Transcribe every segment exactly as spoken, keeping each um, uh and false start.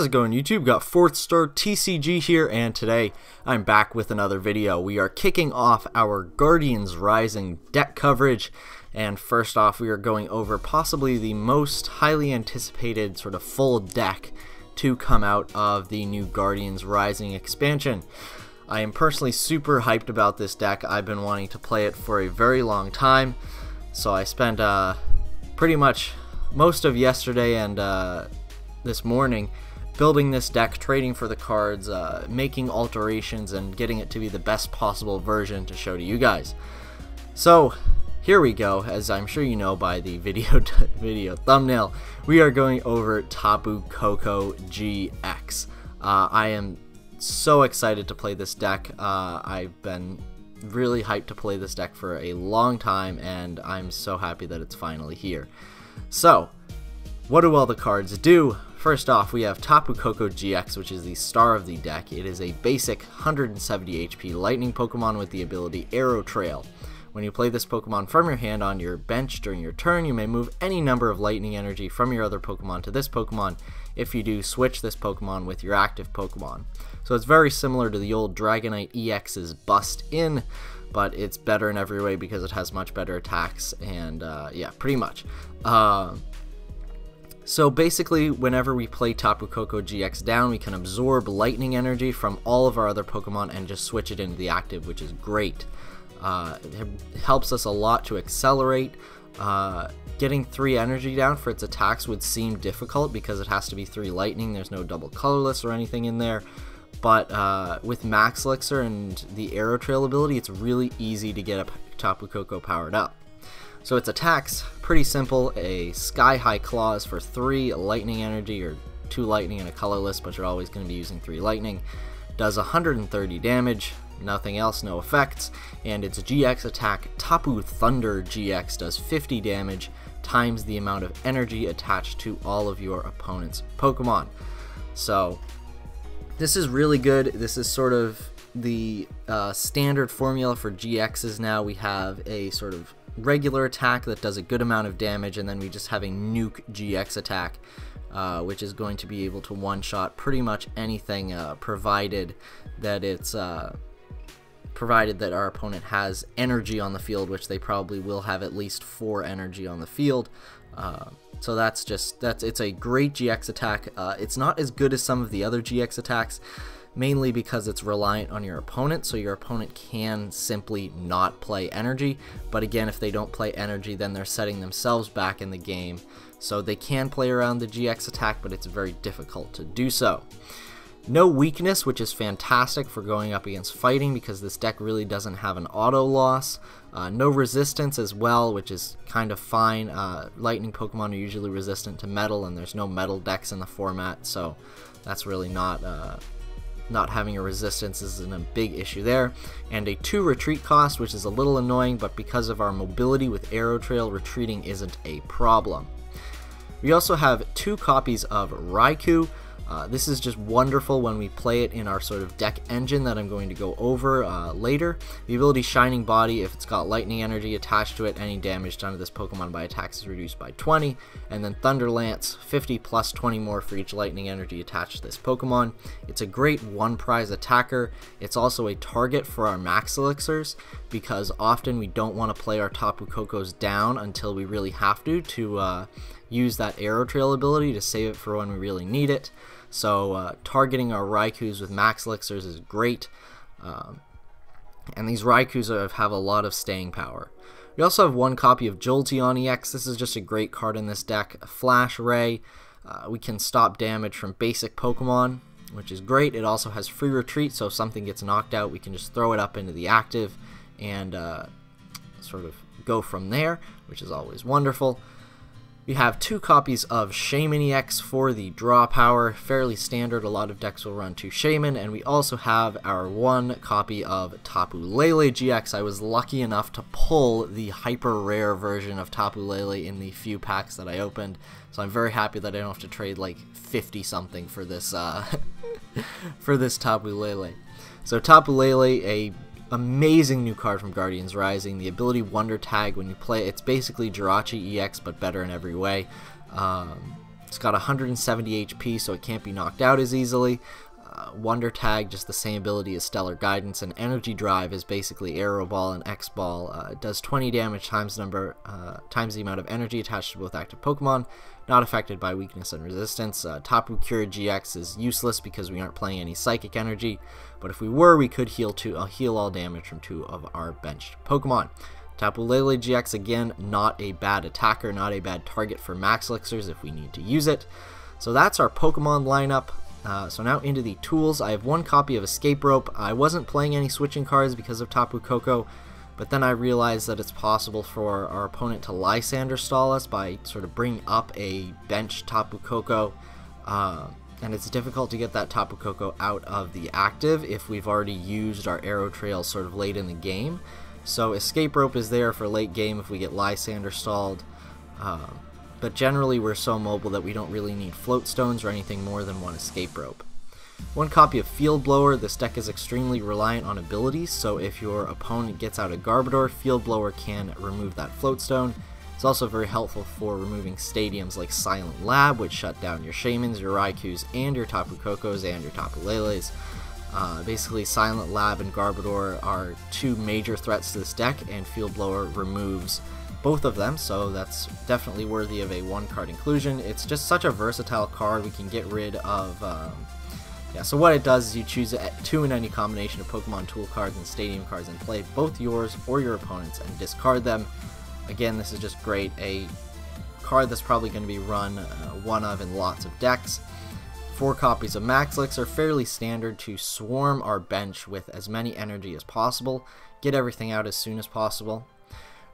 How's it going, YouTube? Got fourth star T C G here, and today I'm back with another video. We are kicking off our Guardians Rising deck coverage, and first off we are going over possibly the most highly anticipated sort of full deck to come out of the new Guardians Rising expansion. I am personally super hyped about this deck. I've been wanting to play it for a very long time, so I spent uh, pretty much most of yesterday and uh, this morning building this deck, trading for the cards, uh, making alterations, and getting it to be the best possible version to show to you guys. So here we go. As I'm sure you know by the video video thumbnail, we are going over Tapu Koko G X. Uh, I am so excited to play this deck. Uh, I've been really hyped to play this deck for a long time, and I'm so happy that it's finally here. So what do all the cards do? First off, we have Tapu Koko G X, which is the star of the deck. It is a basic one hundred seventy H P lightning Pokemon with the ability Aerotrail. When you play this Pokemon from your hand on your bench during your turn, you may move any number of lightning energy from your other Pokemon to this Pokemon. If you do, switch this Pokemon with your active Pokemon. So it's very similar to the old Dragonite E X's Bust In, but it's better in every way because it has much better attacks and uh, yeah, pretty much. Uh, So basically, whenever we play Tapu Koko G X down, we can absorb lightning energy from all of our other Pokemon and just switch it into the active, which is great. Uh, it helps us a lot to accelerate. Uh, getting three energy down for its attacks would seem difficult because it has to be three lightning. There's no double colorless or anything in there. But uh, with Max Elixir and the Aerotrail ability, it's really easy to get a Tapu Koko powered up. So its attacks, pretty simple, a Sky High Claws for three lightning energy, or two lightning and a colorless, but you're always going to be using three lightning. Does one hundred thirty damage, nothing else, no effects, and its G X attack, Tapu Thunder G X, does fifty damage times the amount of energy attached to all of your opponent's Pokemon. So this is really good. This is sort of the uh, standard formula for G X's now. We have a sort of regular attack that does a good amount of damage, and then we just have a nuke G X attack, uh, which is going to be able to one-shot pretty much anything, uh, provided that it's uh, provided that our opponent has energy on the field, which they probably will have at least four energy on the field. Uh, so that's just that's it's a great G X attack. Uh, it's not as good as some of the other G X attacks, mainly because it's reliant on your opponent, so your opponent can simply not play energy. But again, if they don't play energy, then they're setting themselves back in the game. So they can play around the G X attack, but it's very difficult to do so. No weakness, which is fantastic for going up against fighting, because this deck really doesn't have an auto loss. Uh, no resistance as well, which is kind of fine. Uh, lightning Pokemon are usually resistant to metal, and there's no metal decks in the format, so that's really not... Uh, Not having a resistance isn't a big issue there. And a two retreat cost, which is a little annoying, but because of our mobility with Aerotrail, retreating isn't a problem. We also have two copies of Raikou. Uh, this is just wonderful when we play it in our sort of deck engine that I'm going to go over uh, later. The ability Shining Body, if it's got lightning energy attached to it, any damage done to this Pokemon by attacks is reduced by twenty. And then Thunder Lance, fifty plus twenty more for each lightning energy attached to this Pokemon. It's a great one prize attacker. It's also a target for our Max Elixirs, because often we don't want to play our Tapu Kokos down until we really have to, to uh, use that Aerotrail ability to save it for when we really need it. So uh, targeting our Raikous with Max Elixirs is great, um, and these Raikous have, have a lot of staying power. We also have one copy of Jolteon E X. This is just a great card in this deck. Flash Ray, uh, we can stop damage from basic Pokemon, which is great. It also has free retreat, so if something gets knocked out, we can just throw it up into the active and uh, sort of go from there, which is always wonderful. We have two copies of Shaymin E X for the draw power, fairly standard, a lot of decks will run two Shaymin, and we also have our one copy of Tapu Lele G X. I was lucky enough to pull the hyper rare version of Tapu Lele in the few packs that I opened, so I'm very happy that I don't have to trade like fifty something for this, uh, for this Tapu Lele. So Tapu Lele, a amazing new card from Guardians Rising. The ability Wonder Tag, when you play it, it's basically Jirachi E X, but better in every way. Um, It's got one hundred seventy H P, so it can't be knocked out as easily. Uh, Wonder Tag, just the same ability as Stellar Guidance, and Energy Drive is basically Aero Ball and X Ball. Uh, it does twenty damage times number uh, times the amount of energy attached to both active Pokemon, not affected by weakness and resistance. Uh, Tapu Cure G X is useless because we aren't playing any Psychic Energy, but if we were, we could heal two, uh, heal all damage from two of our benched Pokemon. Tapu Lele G X, again, not a bad attacker, not a bad target for Max Elixirs if we need to use it. So that's our Pokemon lineup. Uh, so now into the tools. I have one copy of Escape Rope. I wasn't playing any switching cards because of Tapu Koko, but then I realized that it's possible for our opponent to Lysandre stall us by sort of bringing up a bench Tapu Koko, uh, and it's difficult to get that Tapu Koko out of the active if we've already used our Aerotrail sort of late in the game. So Escape Rope is there for late game if we get Lysandre stalled, um, but generally we're so mobile that we don't really need float stones or anything more than one Escape Rope. One copy of Field Blower. This deck is extremely reliant on abilities, so if your opponent gets out a Garbodor, Field Blower can remove that float stone. It's also very helpful for removing stadiums like Silent Lab, which shut down your Shaymins, your Raikus, and your Tapu Kokos, and your Tapu Lele's. Uh, basically, Silent Lab and Garbodor are two major threats to this deck, and Field Blower removes both of them, so that's definitely worthy of a one-card inclusion. It's just such a versatile card. We can get rid of... Um, yeah, so what it does is you choose two in any combination of Pokemon tool cards and stadium cards and play both yours or your opponent's and discard them. Again, this is just great. A card that's probably going to be run uh, one of in lots of decks. Four copies of Max Elixir are fairly standard to swarm our bench with as many energy as possible, get everything out as soon as possible.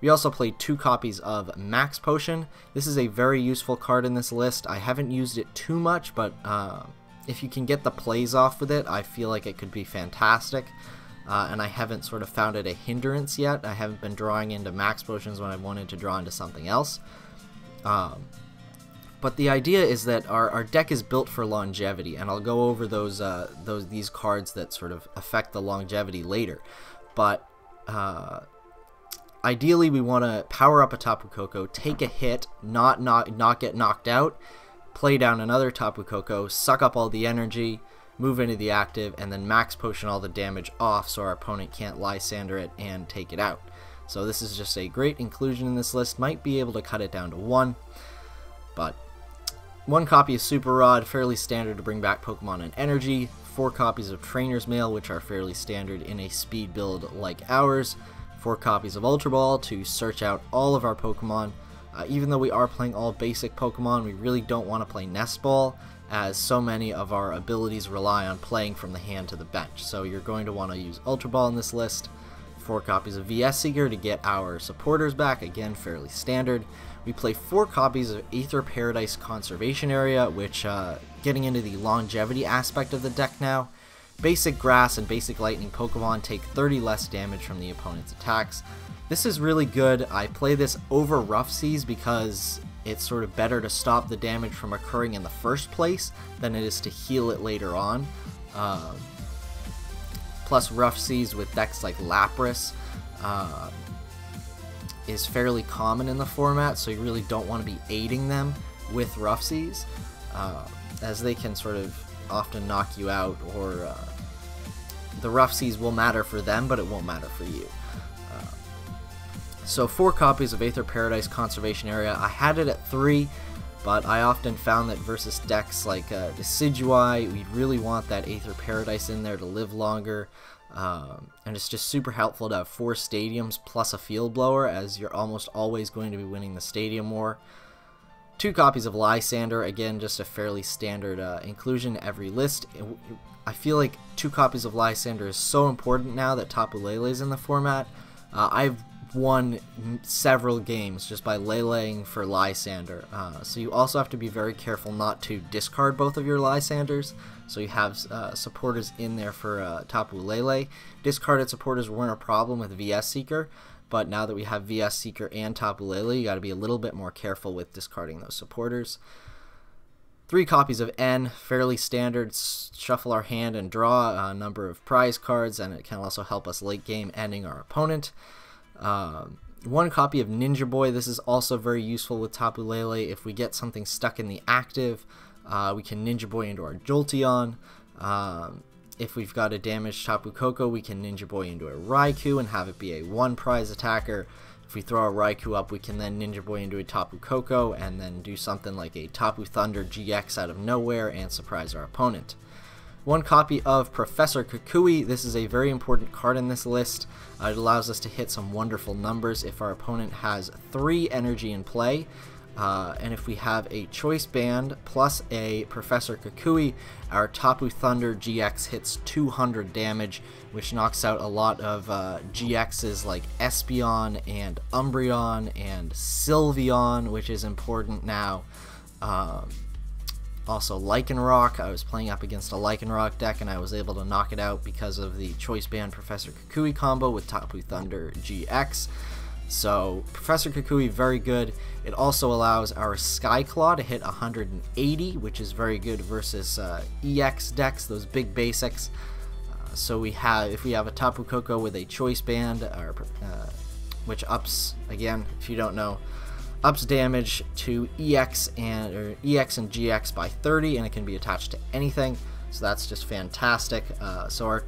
We also played two copies of Max Potion. This is a very useful card in this list. I haven't used it too much, but uh, if you can get the plays off with it, I feel like it could be fantastic. Uh, and I haven't sort of found it a hindrance yet. I haven't been drawing into Max Potions when I wanted to draw into something else. Um, But the idea is that our, our deck is built for longevity, and I'll go over those uh, those these cards that sort of affect the longevity later. But uh, ideally, we want to power up a Tapu Koko, take a hit, not not not get knocked out, play down another Tapu Koko, suck up all the energy, move into the active, and then Max Potion all the damage off, so our opponent can't Lysandre it and take it out. So this is just a great inclusion in this list. Might be able to cut it down to one, but. One copy of Super Rod, fairly standard to bring back Pokemon and energy. Four copies of Trainer's Mail, which are fairly standard in a speed build like ours. Four copies of Ultra Ball to search out all of our Pokemon. Uh, even though we are playing all basic Pokemon, we really don't want to play Nest Ball, as so many of our abilities rely on playing from the hand to the bench. So you're going to want to use Ultra Ball in this list. Four copies of V S Seeker to get our supporters back, again fairly standard. We play four copies of Aether Paradise Conservation Area, which uh, getting into the longevity aspect of the deck now. Basic Grass and Basic Lightning Pokemon take thirty less damage from the opponent's attacks. This is really good. I play this over Rough Seas because it's sort of better to stop the damage from occurring in the first place than it is to heal it later on. Uh, plus Rough Seas with decks like Lapras uh, is fairly common in the format, so you really don't want to be aiding them with Rough Seas, uh, as they can sort of often knock you out, or uh, the Rough Seas will matter for them, but it won't matter for you. Uh, so four copies of Aether Paradise Conservation Area. I had it at three, but I often found that versus decks like uh, Decidueye, we really want that Aether Paradise in there to live longer, um, and it's just super helpful to have four stadiums plus a Field Blower, as you're almost always going to be winning the Stadium War. Two copies of Lysandre, again just a fairly standard uh, inclusion in every list. I feel like two copies of Lysandre is so important now that Tapu Lele is in the format. Uh, I've won several games just by Leleing for Lysandre, uh, so you also have to be very careful not to discard both of your Lysandres, so you have uh, supporters in there for uh, Tapu Lele. Discarded supporters weren't a problem with V S Seeker, but now that we have V S Seeker and Tapu Lele, you got to be a little bit more careful with discarding those supporters. Three copies of N, fairly standard, shuffle our hand and draw a number of prize cards, and it can also help us late game ending our opponent. Um, one copy of Ninja Boy. This is also very useful with Tapu Lele. If we get something stuck in the active, uh, we can Ninja Boy into our Jolteon. Um, if we've got a damaged Tapu Koko, we can Ninja Boy into a Raikou and have it be a one prize attacker. If we throw a Raikou up, we can then Ninja Boy into a Tapu Koko and then do something like a Tapu Thunder G X out of nowhere and surprise our opponent. One copy of Professor Kukui. This is a very important card in this list. Uh, it allows us to hit some wonderful numbers if our opponent has three energy in play. Uh, and if we have a Choice Band plus a Professor Kukui, our Tapu Thunder G X hits two hundred damage, which knocks out a lot of uh, G Xs like Espeon and Umbreon and Sylveon, which is important now. Um, also Lycanroc. I was playing up against a Lycanroc deck and I was able to knock it out because of the Choice Band Professor Kukui combo with Tapu Thunder G X. So Professor Kukui, very good. It also allows our Skyclaw to hit one hundred eighty, which is very good versus uh, E X decks, those big basics. Uh, so we have, if we have a Tapu Koko with a Choice Band, uh, uh, which ups, again, if you don't know, ups damage to E X and or E X and G X by thirty, and it can be attached to anything. So that's just fantastic. Uh, so our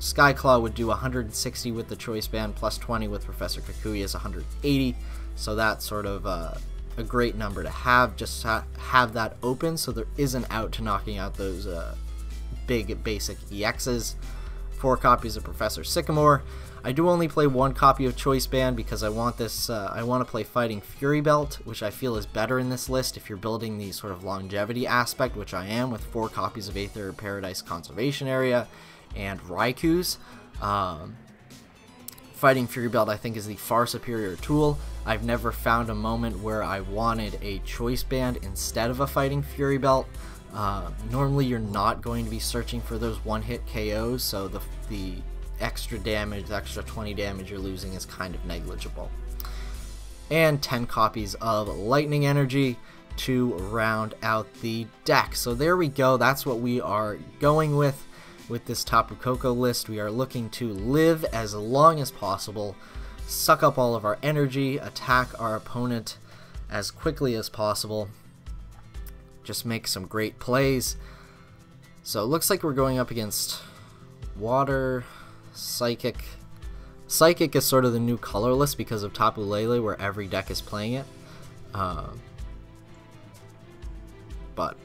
Skyclaw would do one hundred sixty with the Choice Band, plus twenty with Professor Kukui is one hundred eighty, so that's sort of uh, a great number to have, just ha have that open so there is an out to knocking out those uh, big basic E Xs. Four copies of Professor Sycamore. I do only play one copy of Choice Band because I want this, uh, I want to play Fighting Fury Belt, which I feel is better in this list if you're building the sort of longevity aspect, which I am with four copies of Aether Paradise Conservation Area and Raikou's. Um, Fighting Fury Belt I think is the far superior tool. I've never found a moment where I wanted a Choice Band instead of a Fighting Fury Belt. Uh, normally you're not going to be searching for those one-hit K Os, so the, the extra damage, the extra twenty damage you're losing is kind of negligible. And ten copies of Lightning Energy to round out the deck. So there we go, that's what we are going with. With this Tapu Koko list, we are looking to live as long as possible, suck up all of our energy, attack our opponent as quickly as possible, just make some great plays. So it looks like we're going up against Water, Psychic. Psychic is sort of the new colorless because of Tapu Lele, where every deck is playing it. Uh, but...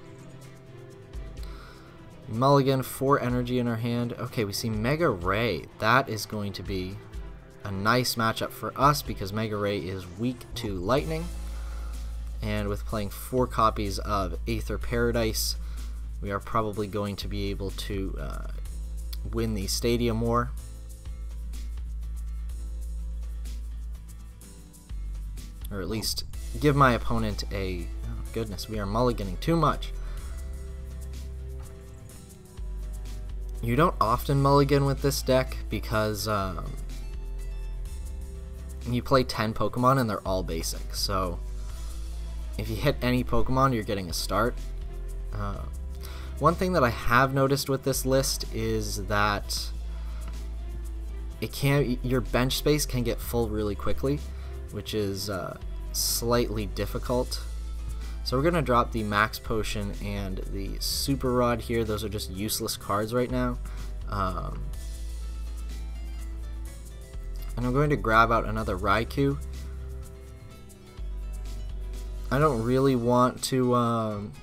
Mulligan, four energy in our hand. Okay, we see Mega Ray. That is going to be a nice matchup for us because Mega Ray is weak to lightning. And with playing four copies of Aether Paradise, we are probably going to be able to uh, win the Stadium War. Or at least give my opponent a... Oh goodness, we are mulliganing too much. You don't often mulligan with this deck because um, you play ten Pokemon and they're all basic. So if you hit any Pokemon, you're getting a start. Uh, one thing that I have noticed with this list is that it can your bench space can get full really quickly, which is uh, slightly difficult. So we're going to drop the Max Potion and the Super Rod here. Those are just useless cards right now. Um, and I'm going to grab out another Raikou. I don't really want to um,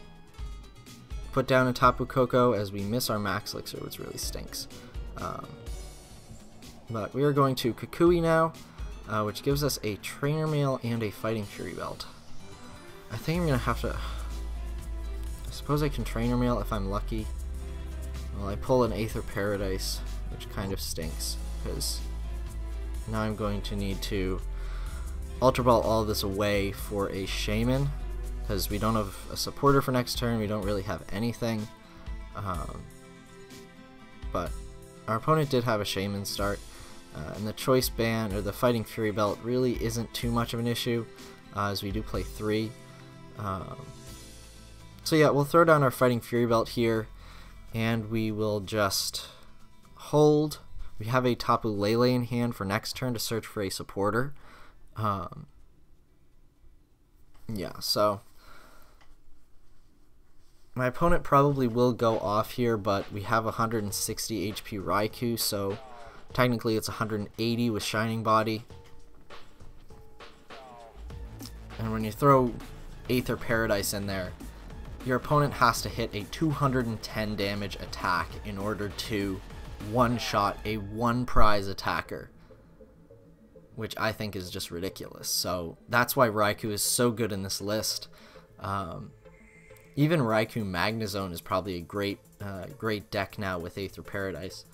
put down a Tapu Koko as we miss our Max Elixir, which really stinks. Um, but we are going to Kukui now, uh, which gives us a Trainer Mail and a Fighting Fury Belt. I think I'm going to have to... I suppose I can Trainer Mail if I'm lucky. Well, I pull an Aether Paradise, which kind of stinks, because now I'm going to need to Ultra Ball all this away for a Shaymin, because we don't have a supporter for next turn, we don't really have anything. Um, but our opponent did have a Shaymin start, uh, and the Choice Band, or the Fighting Fury Belt, really isn't too much of an issue, uh, as we do play three. Um, so yeah, we'll throw down our Fighting Fury Belt here, and we will just hold. We have a Tapu Lele in hand for next turn to search for a supporter. Um, yeah, so my opponent probably will go off here, but we have one hundred sixty H P Raikou, so technically it's one hundred eighty with Shining Body. And when you throw Aether Paradise in there, your opponent has to hit a two hundred ten damage attack in order to one-shot a one-prize attacker, which I think is just ridiculous. So that's why Raikou is so good in this list. Um... Even Raikou Magnezone is probably a great uh, great deck now with Aether Paradise.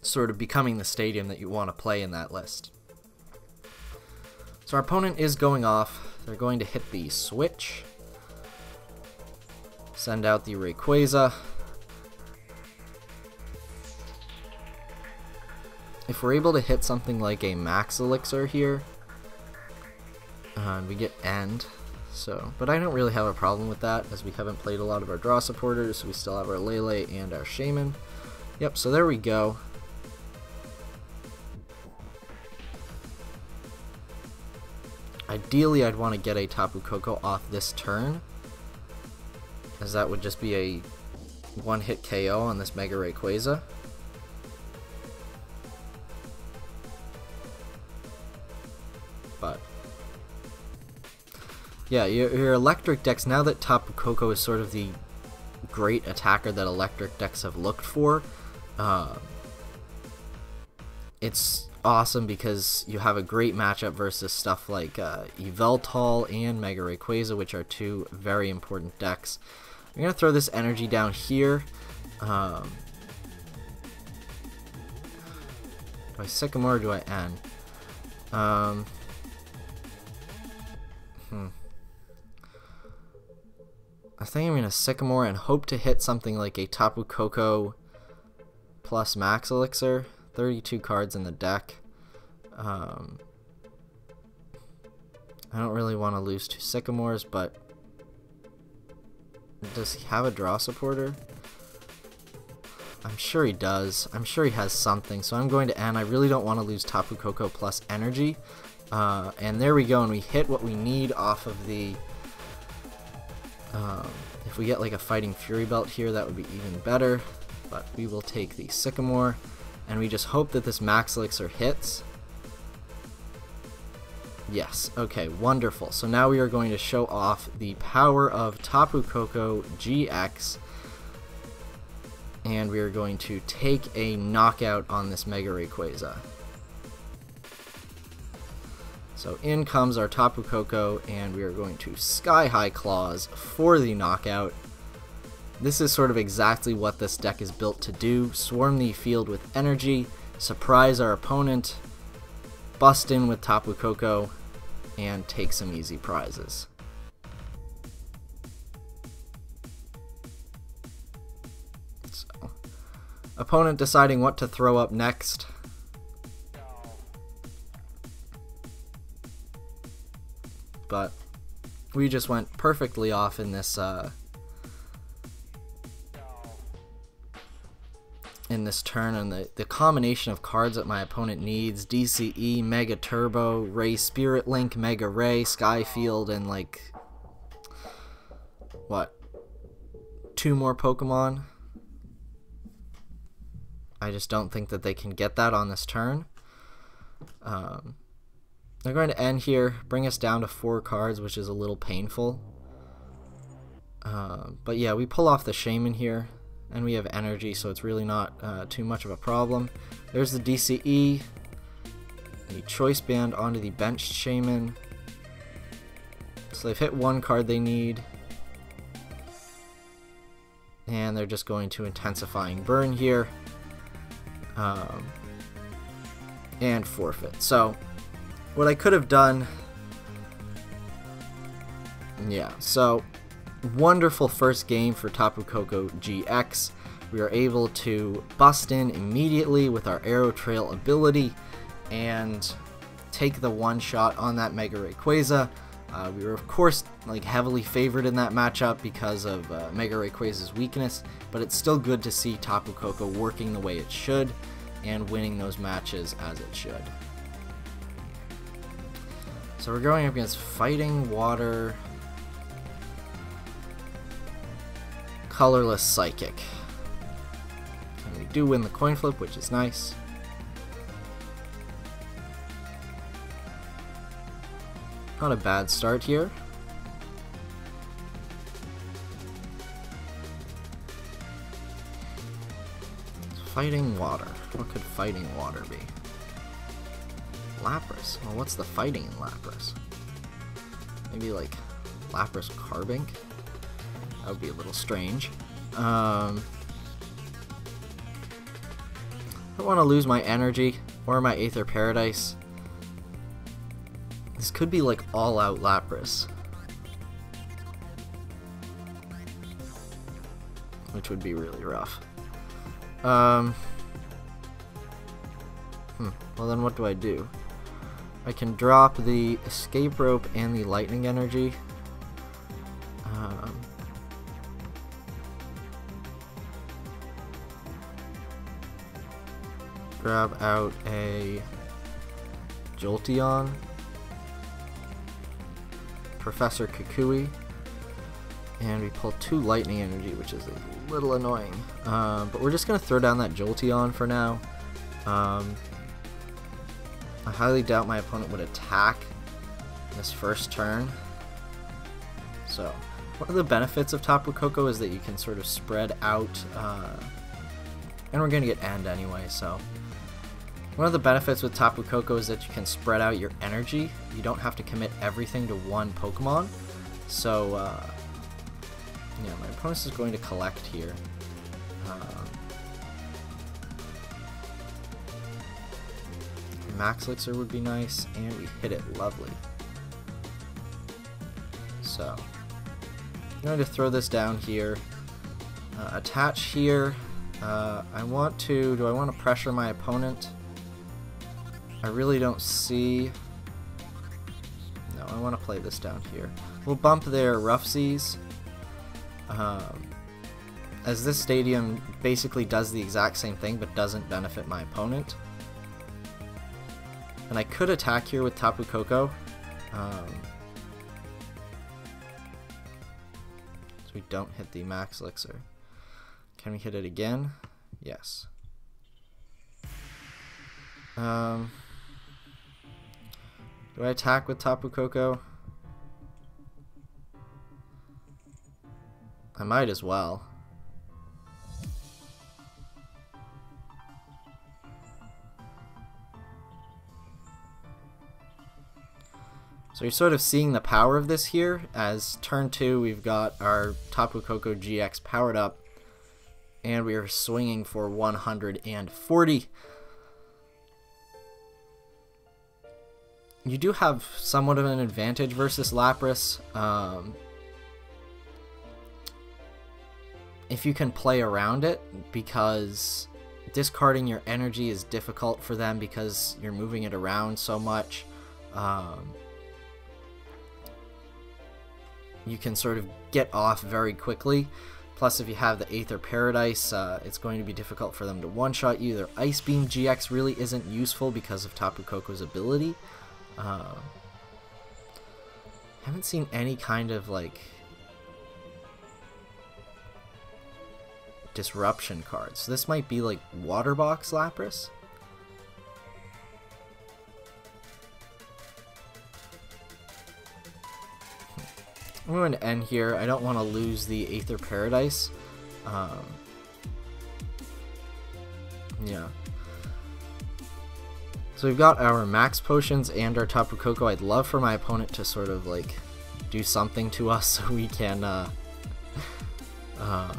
Sort of becoming the stadium that you want to play in that list. So our opponent is going off. They're going to hit the switch. Send out the Rayquaza. If we're able to hit something like a Max Elixir here, uh, we get End. So, but I don't really have a problem with that, as we haven't played a lot of our draw supporters, so we still have our Lele and our Shaymin. Yep, so there we go. Ideally, I'd want to get a Tapu Koko off this turn, as that would just be a one-hit K O on this Mega Rayquaza. But yeah, your, your electric decks, now that Tapu Koko is sort of the great attacker that electric decks have looked for, um, it's awesome because you have a great matchup versus stuff like uh, Yveltal and Mega Rayquaza, which are two very important decks. I'm going to throw this energy down here. Um, do I Sycamore or do I End? Um, hmm. I think I'm going to Sycamore and hope to hit something like a Tapu Koko plus Max Elixir. thirty-two cards in the deck. Um, I don't really want to lose two Sycamores, but does he have a draw supporter? I'm sure he does. I'm sure he has something, so I'm going to end. I really don't want to lose Tapu Koko plus energy. Uh, and there we go, and we hit what we need off of the... Um, if we get like a Fighting Fury Belt here, that would be even better, but we will take the Sycamore, and we just hope that this Max Elixir hits. Yes, okay, wonderful. So now we are going to show off the power of Tapu Koko G X, and we are going to take a knockout on this Mega Rayquaza. So in comes our Tapu Koko, and we are going to Sky High Claws for the knockout. This is sort of exactly what this deck is built to do. Swarm the field with energy, surprise our opponent, bust in with Tapu Koko, and take some easy prizes. So, opponent deciding what to throw up next. But we just went perfectly off in this uh, in this turn, and the, the combination of cards that my opponent needs, D C E, Mega Turbo, Ray Spirit Link, Mega Ray, Skyfield, and like, what, two more Pokemon? I just don't think that they can get that on this turn. Um... They're going to end here, bring us down to four cards, which is a little painful. Uh, but yeah, we pull off the Shaymin here, and we have energy, so it's really not uh, too much of a problem. There's the D C E, the Choice Band onto the bench Shaymin. So they've hit one card they need, and they're just going to Intensifying Burn here, um, and forfeit. So what I could have done, yeah, so wonderful first game for Tapu Koko G X. We are able to bust in immediately with our Aerotrail ability and take the one shot on that Mega Rayquaza. Uh, we were of course like heavily favored in that matchup because of uh, Mega Rayquaza's weakness, but it's still good to see Tapu Koko working the way it should and winning those matches as it should. So we're going up against Fighting Water, Colorless Psychic. And we do win the coin flip, which is nice. Not a bad start here. Fighting Water. What could Fighting Water be? Lapras. Well, what's the fighting in Lapras? Maybe like Lapras Carbink? That would be a little strange. Um, I don't want to lose my energy or my Aether Paradise. This could be like all-out Lapras, which would be really rough. Um, hmm, well then what do I do? I can drop the Escape Rope and the Lightning Energy. Um, grab out a Jolteon. Professor Kukui, and we pull two Lightning Energy, which is a little annoying, um, but we're just going to throw down that Jolteon for now. um, I highly doubt my opponent would attack this first turn, so one of the benefits of Tapu Koko is that you can sort of spread out, uh, and we're going to get end anyway, so one of the benefits with Tapu Koko is that you can spread out your energy. You don't have to commit everything to one Pokemon. So, uh, yeah, my opponent is going to collect here. Um, Max Elixir would be nice, and we hit it, lovely. So, I'm going to throw this down here. Uh, attach here. Uh, I want to, do I want to pressure my opponent? I really don't see... No, I want to play this down here. We'll bump their Rough Seas. Um, as this stadium basically does the exact same thing, but doesn't benefit my opponent. And I could attack here with Tapu Koko. Um, so we don't hit the Max Elixir. Can we hit it again? Yes. Um... Do I attack with Tapu Koko? I might as well. So you're sort of seeing the power of this here, as turn two we've got our Tapu Koko G X powered up, and we are swinging for one hundred forty. You do have somewhat of an advantage versus Lapras. Um, if you can play around it, because discarding your energy is difficult for them because you're moving it around so much. Um, you can sort of get off very quickly. Plus, if you have the Aether Paradise, uh, it's going to be difficult for them to one-shot you. Their Ice Beam G X really isn't useful because of Tapu Koko's ability. Uh, haven't seen any kind of like disruption cards. So this might be like Water Box Lapras. I'm going to end here. I don't want to lose the Aether Paradise. Um, yeah. So we've got our Max Potions and our Tapu Koko. I'd love for my opponent to sort of like do something to us so we can uh, uh,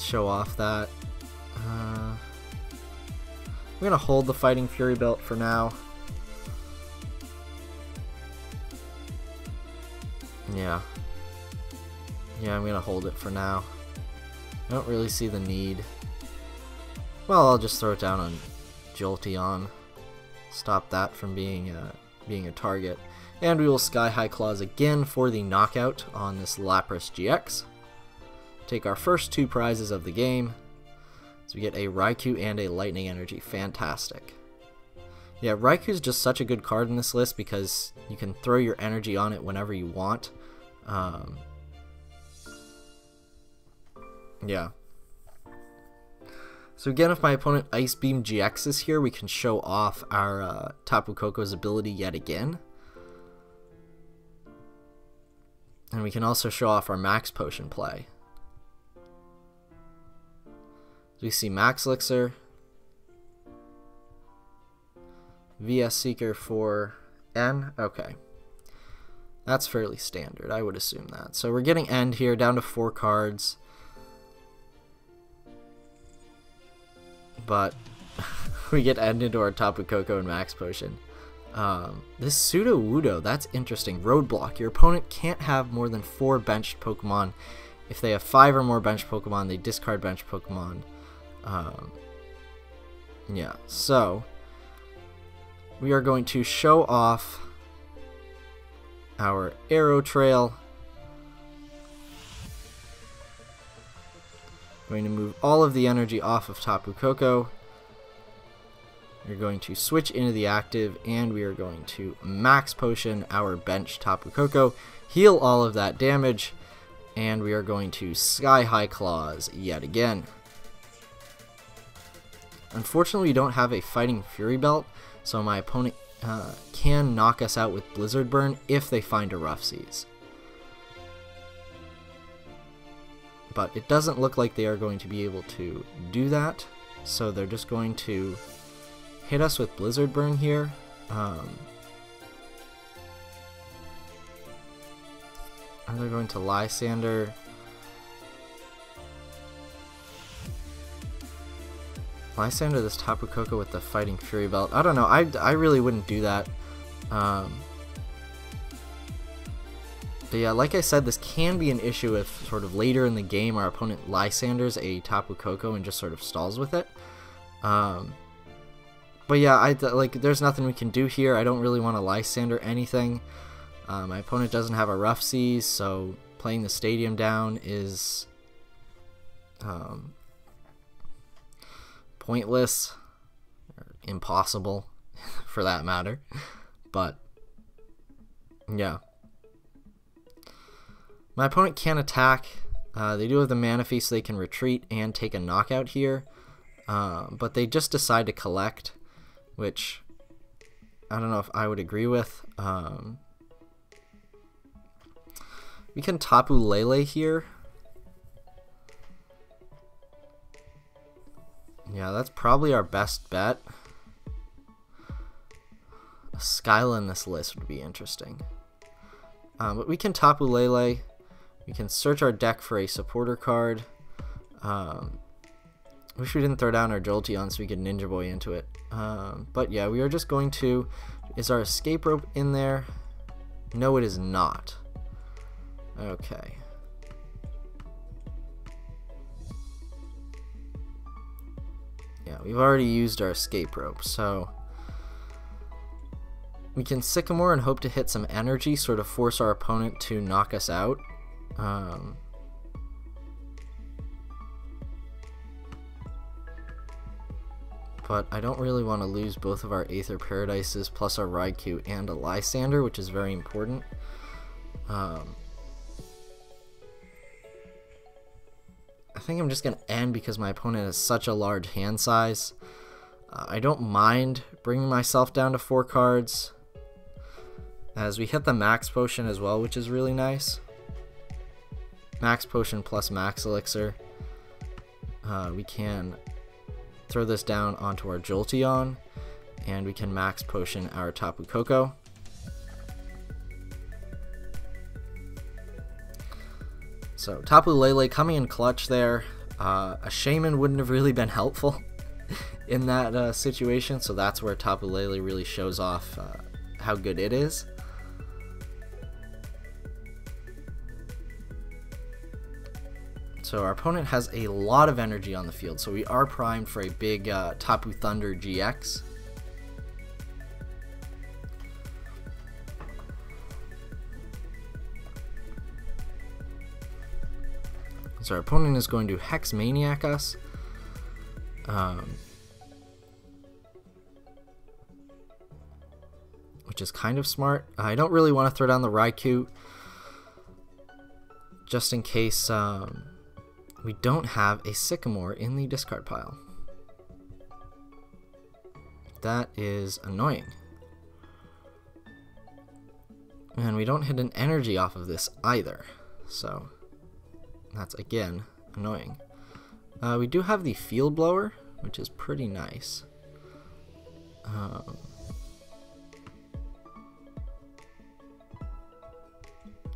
show off that. Uh, I'm going to hold the Fighting Fury Belt for now. Yeah. Yeah, I'm going to hold it for now. I don't really see the need. Well, I'll just throw it down on Jolteon. Stop that from being a, being a target. And we will Sky High Claws again for the knockout on this Lapras G X. Take our first two prizes of the game. So we get a Raikou and a Lightning Energy. Fantastic. Yeah, Raikou's just such a good card in this list because you can throw your energy on it whenever you want. Um, yeah. So again, if my opponent Ice Beam G X is here, we can show off our uh, Tapu Koko's ability yet again. And we can also show off our Max Potion play. We see Max Elixir, V S Seeker for N. Okay. That's fairly standard, I would assume that. So we're getting end here, down to four cards. But we get end into our Tapu Koko and Max Potion. Um, this Pseudo Wudo, that's interesting. Roadblock. Your opponent can't have more than four benched Pokemon. If they have five or more benched Pokemon, they discard benched Pokemon. Um, yeah, so we are going to show off our Aerotrail. Going to move all of the energy off of Tapu Koko. We're going to switch into the active, and we are going to Max Potion our bench Tapu Koko, heal all of that damage, and we are going to Sky High Claws yet again. Unfortunately, we don't have a Fighting Fury Belt, so my opponent uh, can knock us out with Blizzard Burn if they find a Rough Seas. But it doesn't look like they are going to be able to do that, so they're just going to hit us with Blizzard Burn here. Um, and they're going to Lysandre. Lysandre this Tapu Koko with the Fighting Fury Belt. I don't know, I, I really wouldn't do that. Um, But yeah, like I said, this can be an issue if sort of later in the game our opponent Lysandres a Tapu Koko and just sort of stalls with it. Um, but yeah, I, like, there's nothing we can do here. I don't really want to Lysandre anything. Um, my opponent doesn't have a Rough Seas, so playing the Stadium down is um, pointless, or impossible for that matter. But yeah. My opponent can attack. Uh, they do have the Mana Feast, so they can retreat and take a knockout here. Uh, but they just decide to collect, which I don't know if I would agree with. Um, we can Tapu Lele here. Yeah, that's probably our best bet. A Skyla in this list would be interesting. Um, but we can Tapu Lele. We can search our deck for a supporter card. Um, wish we didn't throw down our Jolteon so we could Ninja Boy into it. Um, but yeah, we are just going to... Is our Escape Rope in there? No, it is not. Okay. Yeah, we've already used our Escape Rope, so... We can Sycamore and hope to hit some energy, sort of force our opponent to knock us out. Um, but I don't really want to lose both of our Aether Paradises, plus our Raikou and a Lysandre, which is very important. Um, I think I'm just going to end because my opponent has such a large hand size. Uh, I don't mind bringing myself down to four cards, as we hit the Max Potion as well, which is really nice. Max Potion plus Max Elixir. Uh, we can throw this down onto our Jolteon, and we can Max Potion our Tapu Koko. So Tapu Lele coming in clutch there. Uh, a Shaymin wouldn't have really been helpful in that uh, situation, so that's where Tapu Lele really shows off uh, how good it is. So our opponent has a lot of energy on the field, so we are primed for a big uh, Tapu Thunder G X. So our opponent is going to Hex Maniac us. Um, which is kind of smart. I don't really want to throw down the Raikou, just in case um, we don't have a Sycamore in the discard pile. That is annoying. And we don't hit an energy off of this either, so that's again annoying. Uh, we do have the Field Blower, which is pretty nice. Um,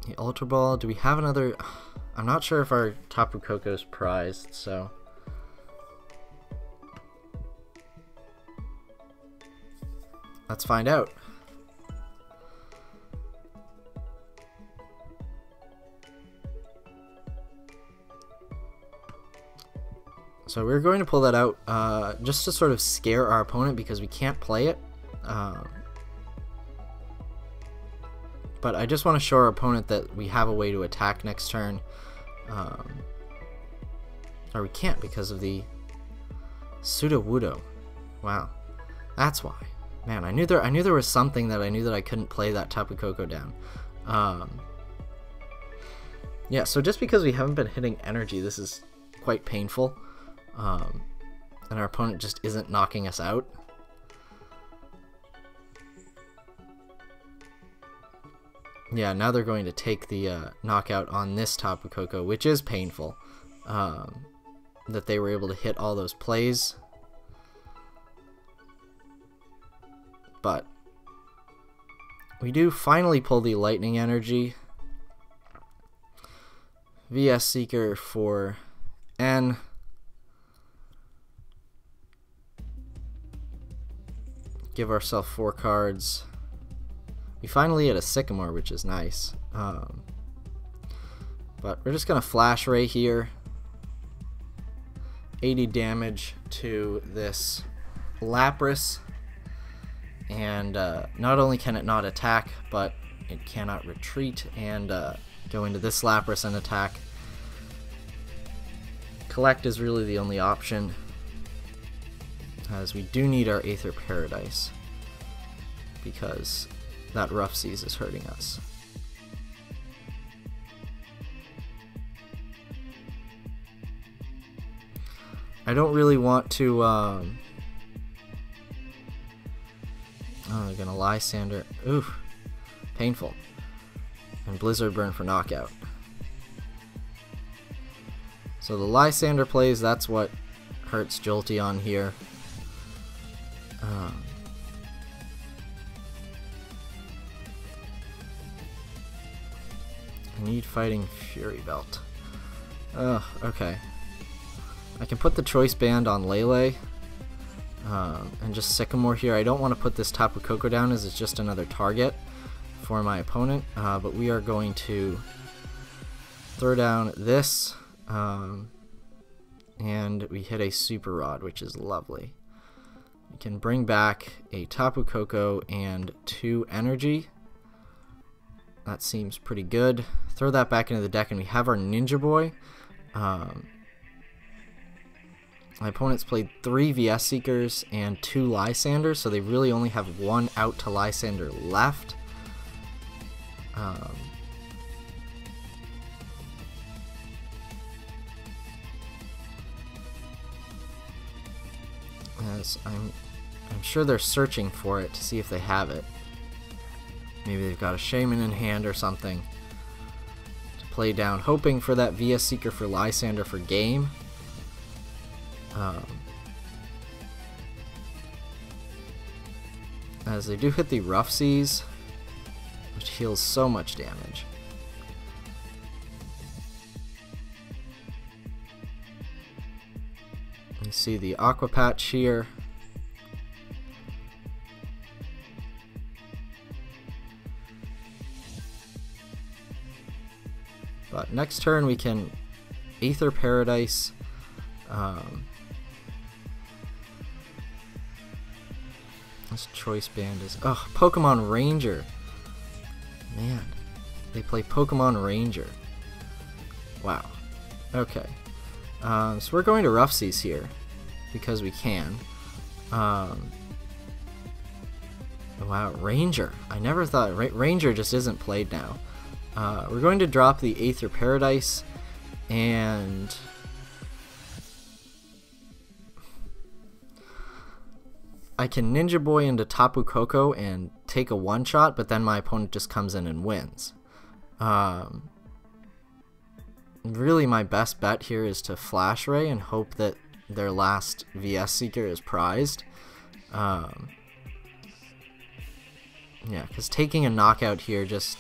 the Ultra Ball, do we have another? I'm not sure if our Tapu Koko's prized, so let's find out. So we're going to pull that out uh, just to sort of scare our opponent because we can't play it. Um, but I just want to show our opponent that we have a way to attack next turn. Um, or we can't because of the Sudowoodo. Wow, that's why. Man, I knew there. I knew there was something that I knew that I couldn't play that Tapu Koko down. Um, yeah. So just because we haven't been hitting energy, this is quite painful. Um, and our opponent just isn't knocking us out. Yeah, now they're going to take the uh, knockout on this Tapu Koko, which is painful. Um, that they were able to hit all those plays. But we do finally pull the Lightning Energy. V S Seeker for N. Give ourselves four cards. We finally hit a Sycamore, which is nice. Um, but we're just gonna Flash Ray here. eighty damage to this Lapras, and uh, not only can it not attack, but it cannot retreat and uh, go into this Lapras and attack. Collect is really the only option, as we do need our Aether Paradise because that Rough Seas is hurting us. I don't really want to um... oh, they're gonna Lysandre. Oof, painful. And Blizzard Burn for knockout. So the Lysandre plays, that's what hurts Jolteon here. Um, I need Fighting Fury Belt. Ugh, okay. I can put the Choice Band on Lele. Um, and just Sycamore here. I don't want to put this Tapu Koko down as it's just another target for my opponent. Uh, but we are going to throw down this. Um, and we hit a Super Rod, which is lovely. We can bring back a Tapu Koko and two energy. That seems pretty good. Throw that back into the deck and we have our Ninja Boy. Um, my opponent's played three V S Seekers and two Lysandre, so they really only have one out to Lysandre left. Um, As I'm, I'm sure they're searching for it to see if they have it. Maybe they've got a Shaymin in hand or something to play down, hoping for that V S Seeker for Lysandre for game. Um, as they do hit the Rough Seas, which heals so much damage. You see the Aqua Patch here. But next turn we can Aether Paradise. Um, this Choice Band is... Oh, Pokemon Ranger. Man, they play Pokemon Ranger. Wow. Okay. Um, so we're going to Rough Seas here because we can. Um, Wow, Ranger. I never thought... Ra Ranger just isn't played now. Uh, we're going to drop the Aether Paradise and... I can Ninja Boy into Tapu Koko and take a one-shot, but then my opponent just comes in and wins. Um, really, my best bet here is to Flash Ray and hope that their last V S Seeker is prized. Um, yeah, because taking a knockout here just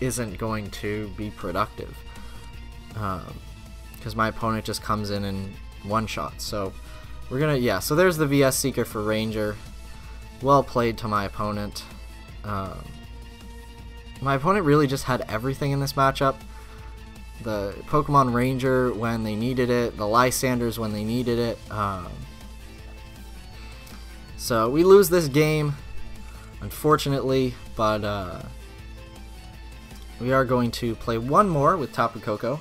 isn't going to be productive. Because um, my opponent just comes in and one-shots, so... We're gonna, yeah, so there's the V S Seeker for Ranger. Well played to my opponent. Um, my opponent really just had everything in this matchup. The Pokemon Ranger when they needed it, the Lysandres when they needed it. Um, so we lose this game, unfortunately, but uh, we are going to play one more with Tapu Koko.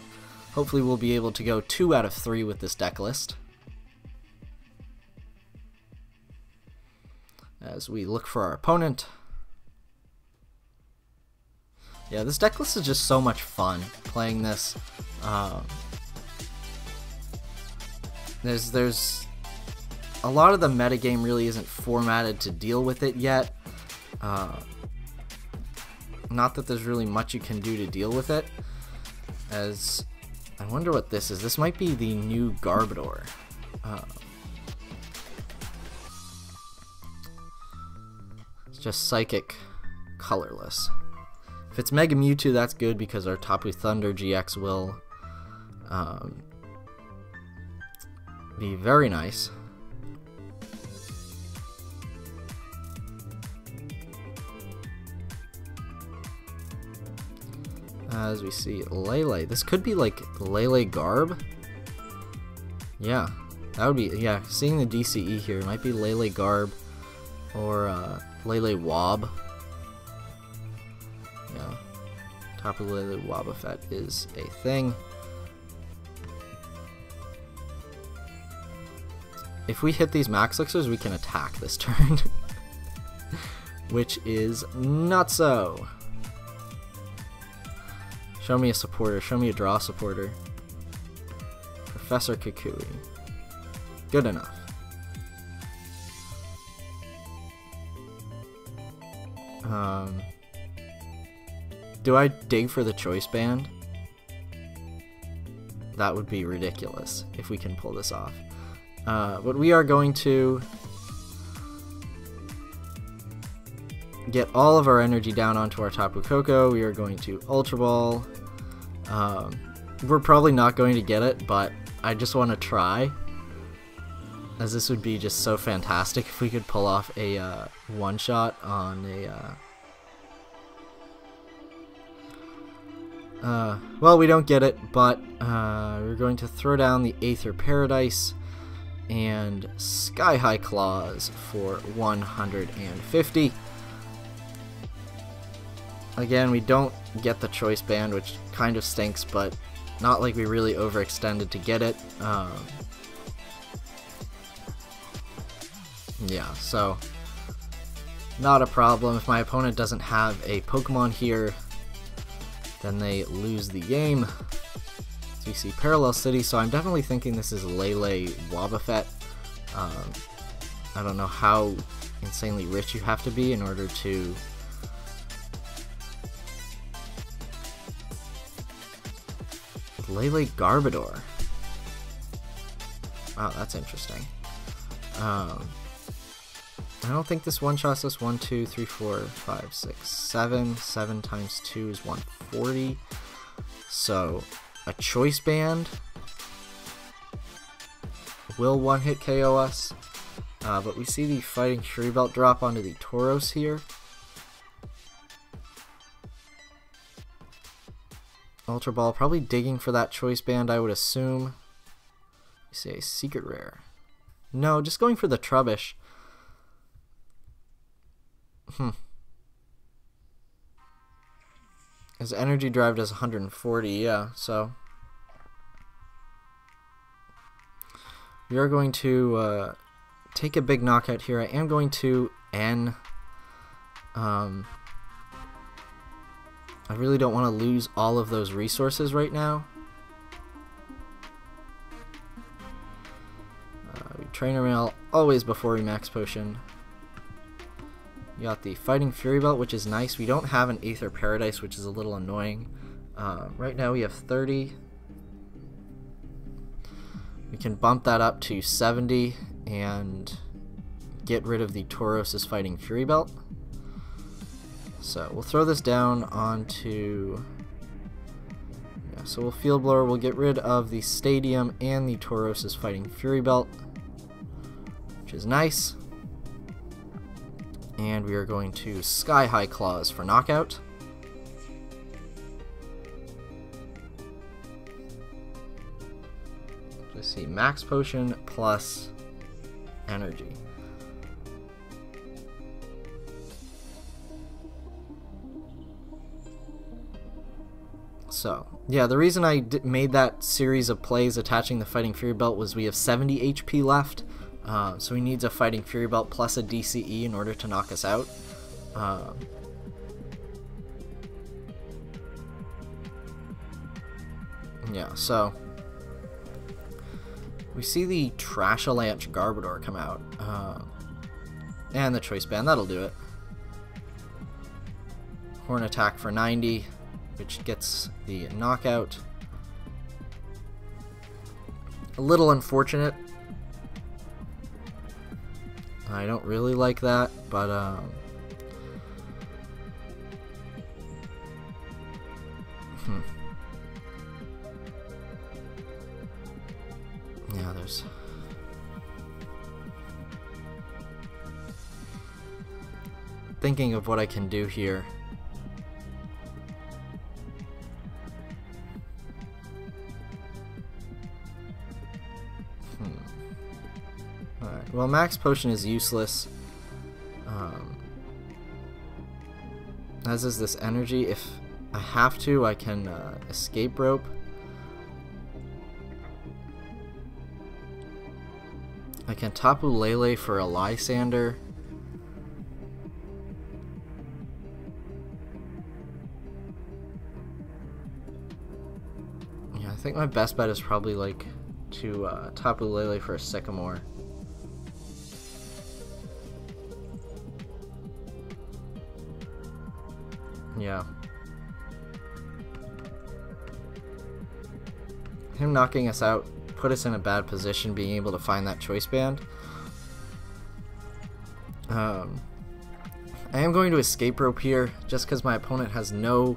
Hopefully we'll be able to go two out of three with this deck list, as we look for our opponent. Yeah, this decklist is just so much fun playing this. Um, there's there's a lot of the metagame really isn't formatted to deal with it yet. Uh, not that there's really much you can do to deal with it. As I wonder what this is. This might be the new Garbodor. Uh, Just Psychic, colorless. If it's Mega Mewtwo, that's good because our Tapu Thunder G X will um, be very nice. As we see, Lele. This could be like Lele Garb. Yeah, that would be, yeah, seeing the D C E here, it might be Lele Garb or uh, Lele Wob. Yeah, Tapu Lele Wobbuffet is a thing. If we hit these Max Elixirs, we can attack this turn, which is not so. Show me a supporter. Show me a draw supporter. Professor Kukui. Good enough. Um, do I dig for the Choice Band? That would be ridiculous if we can pull this off. Uh, but we are going to get all of our energy down onto our Tapu Koko. We are going to Ultra Ball. Um, we're probably not going to get it, but I just want to try, as this would be just so fantastic if we could pull off a uh, one-shot on a... Uh... Uh, well, we don't get it, but uh, we're going to throw down the Aether Paradise and Sky High Claws for one hundred fifty. Again, we don't get the Choice Band, which kind of stinks, but not like we really overextended to get it. Um... Yeah, so not a problem. If my opponent doesn't have a Pokemon here, then they lose the game. So we see Parallel City, so I'm definitely thinking this is Lele Wobbuffet. Um, I don't know how insanely rich you have to be in order to Lele Garbodor. Wow, that's interesting. Um, I don't think this one-shots us. one, two, three, four, five, six, seven. seven times two is one hundred forty. So, a Choice Band will one-hit K O us. Uh, but we see the Fighting Fury Belt drop onto the Tauros here. Ultra Ball, probably digging for that Choice Band, I would assume. We see a Secret Rare. No, just going for the Trubbish. Hmm. His Energy Drive does one hundred forty, yeah, so. We are going to uh, take a big knockout here. I am going to N. Um, I really don't want to lose all of those resources right now. Uh, we Trainer Mail always before we Max Potion. You got the Fighting Fury Belt, which is nice. We don't have an Aether Paradise, which is a little annoying. Uh, right now we have thirty. We can bump that up to seventy and get rid of the Tauros' Fighting Fury Belt. So we'll throw this down onto... Yeah, so we'll Field Blower, we'll get rid of the Stadium and the Tauros' Fighting Fury Belt, which is nice. And we are going to Sky High Claws for knockout. Let's see, Max Potion plus Energy. So, yeah, the reason I d made that series of plays attaching the Fighting Fury Belt was we have seventy H P left, uh, so he needs a Fighting Fury Belt plus a D C E in order to knock us out. Uh, yeah, so... We see the Trashalanch Garbodor come out, uh, and the Choice Band, that'll do it. Horn Attack for ninety, which gets the knockout. A little unfortunate. I don't really like that, but um, hmm. Yeah, there's... Thinking of what I can do here. Hmm. Alright, well, Max Potion is useless. Um, as is this Energy. If I have to, I can uh, Escape Rope. I can Tapu Lele for a Lysandre. Yeah, I think my best bet is probably like to uh, Tapu Lele for a Sycamore. Yeah. Him knocking us out put us in a bad position, being able to find that Choice Band. Um, I am going to Escape Rope here, just because my opponent has no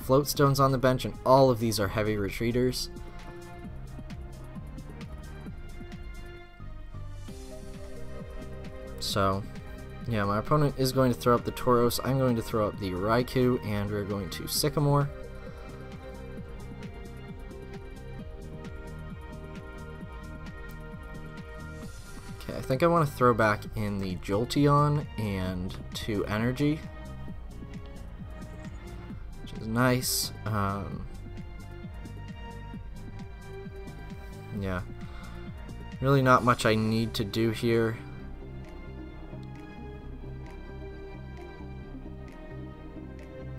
float stones on the bench, and all of these are heavy retreaters. So, yeah, my opponent is going to throw up the Tauros, I'm going to throw up the Raikou, and we're going to Sycamore. I think I want to throw back in the Jolteon and two Energy, which is nice. Um, yeah, really not much I need to do here.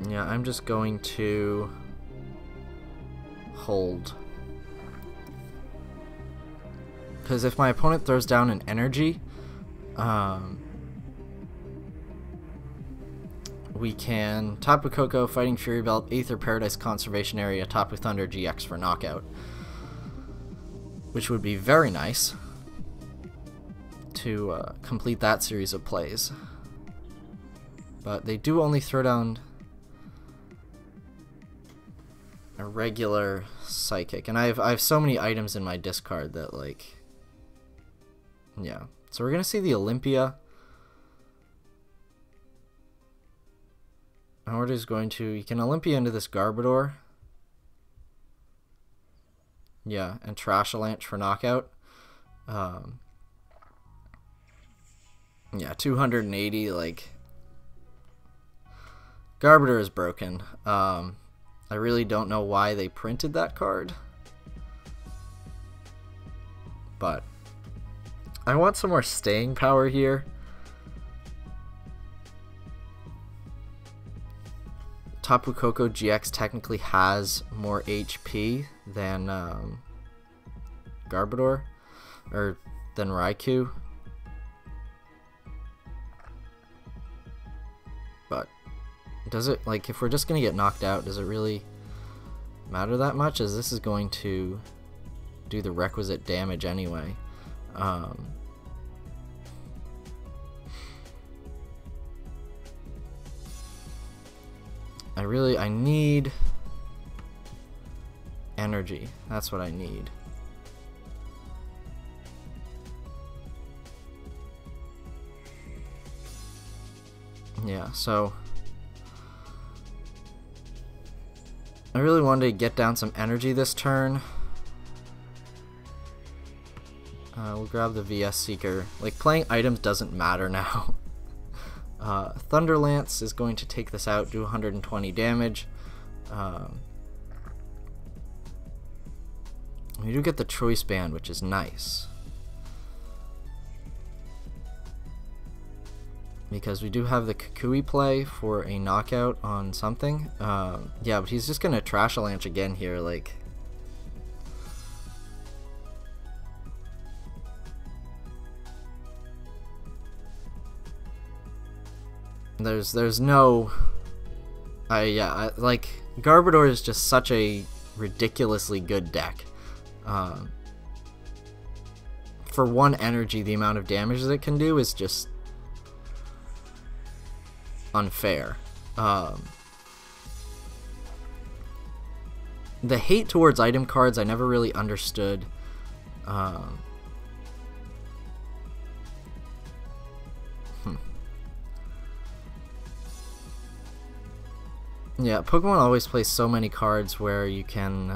Yeah, I'm just going to hold. Because if my opponent throws down an Energy, um, we can Tapu Koko, Fighting Fury Belt, Aether Paradise Conservation Area, Tapu Thunder G X for knockout, which would be very nice to uh, complete that series of plays. But they do only throw down a regular Psychic, and I have I have so many items in my discard that, like. Yeah, so we're going to see the Olympia. And we're just going to... You can Olympia into this Garbodor. Yeah, and Trashalanch for knockout. Um, yeah, two hundred eighty, like... Garbodor is broken. Um, I really don't know why they printed that card. But... I want some more staying power here. Tapu Koko G X technically has more H P than um, Garbodor, or than Raikou. But does it, like, if we're just going to get knocked out, does it really matter that much, as this is going to do the requisite damage anyway. Um, I really, I need energy. That's what I need. Yeah, so I really wanted to get down some energy this turn. Uh, we'll grab the V S Seeker. Like, playing items doesn't matter now. Uh, Thunder Lance is going to take this out, do one hundred twenty damage. Um, we do get the Choice Band, which is nice, because we do have the Kukui play for a knockout on something. Um, yeah, but he's just going to Trash-a-Lanch again here, like... There's, there's no, I uh, yeah, I, like, Garbodor is just such a ridiculously good deck. Um, for one energy, the amount of damage that it can do is just unfair. Um, the hate towards item cards I never really understood. Um, Yeah, Pokemon always plays so many cards where you can,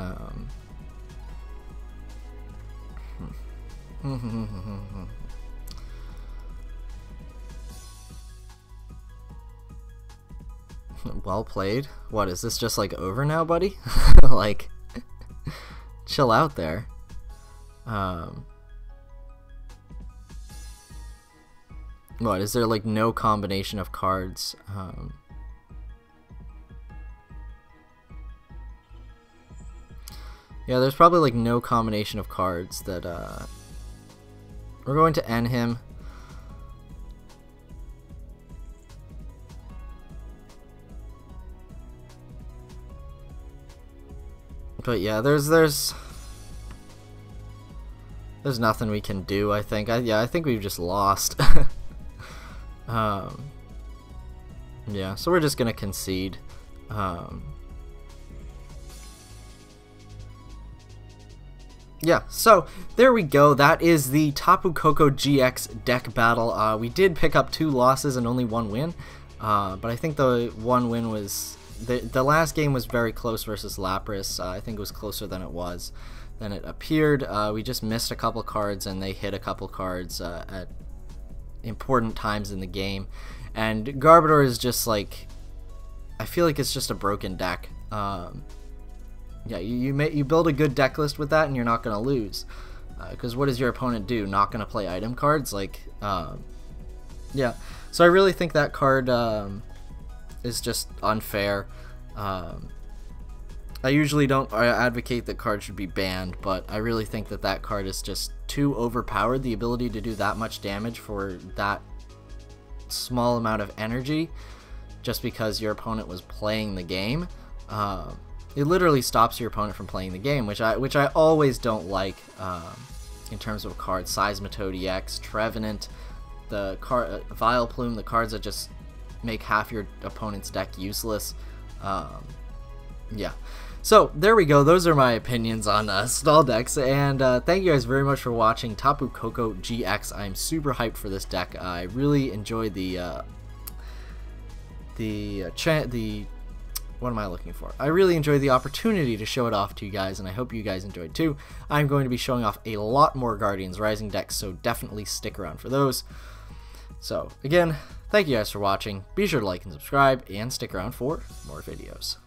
um... well played. What, is this just, like, over now, buddy? Like, chill out there. Um... What, is there, like, no combination of cards, um... Yeah, there's probably, like, no combination of cards that, uh... We're going to end him. But, yeah, there's, there's... There's nothing we can do, I think. I, yeah, I think we've just lost. um... Yeah, so we're just gonna concede. Um... Yeah, so there we go. That is the Tapu Koko G X deck battle. Uh, we did pick up two losses and only one win, uh, but I think the one win was... The, the last game was very close versus Lapras. Uh, I think it was closer than it was, than it appeared. Uh, we just missed a couple cards and they hit a couple cards uh, at important times in the game. And Garbodor is just like... I feel like it's just a broken deck. Um... Yeah, you you, may, you build a good deck list with that, and you're not going to lose. Because uh, what does your opponent do? Not going to play item cards? Like, um, yeah. So I really think that card um, is just unfair. Um, I usually don't I advocate that cards should be banned, but I really think that that card is just too overpowered. The ability to do that much damage for that small amount of energy, just because your opponent was playing the game. Um, It literally stops your opponent from playing the game, which I which I always don't like um, in terms of cards. Seismitoad E X, Trevenant, the card uh, Vileplume, the cards that just make half your opponent's deck useless. Um, yeah, so there we go. Those are my opinions on uh, stall decks, and uh, thank you guys very much for watching Tapu Koko G X. I'm super hyped for this deck. I really enjoyed the uh, the uh, cha the. What am I looking for? I really enjoyed the opportunity to show it off to you guys, and I hope you guys enjoyed too. I'm going to be showing off a lot more Guardians Rising decks, so definitely stick around for those. So, again, thank you guys for watching. Be sure to like and subscribe, and stick around for more videos.